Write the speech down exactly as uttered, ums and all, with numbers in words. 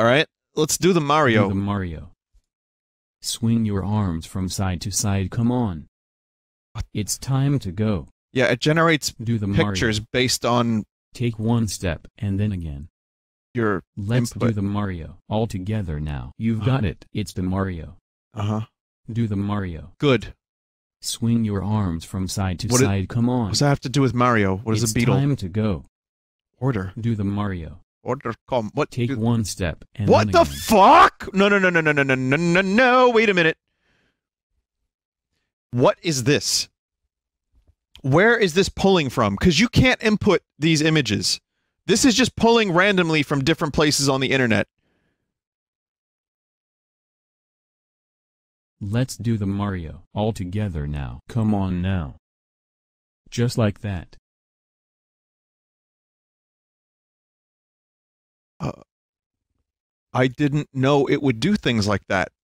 All right, let's do the Mario. Do the Mario. Swing your arms from side to side. Come on. It's time to go. Yeah, it generates do the pictures Mario. Based on... Take one step and then again. Your Let's input. Do the Mario. All together now. You've got it. It's the Mario. Uh-huh. Do the Mario. Good. Swing your arms from side to what side. It, Come on. What does that have to do with Mario? What is it's a beetle? It's time to go. Order. Do the Mario. Order. Come. What? Take do, one step and What then the again. Fuck? No, no, no, no, no, no, no, no, no, no. Wait a minute. What is this? Where is this pulling from? Because you can't input these images. This is just pulling randomly from different places on the internet. Let's do the Mario all together now. Come on now. Just like that. Uh, I didn't know it would do things like that.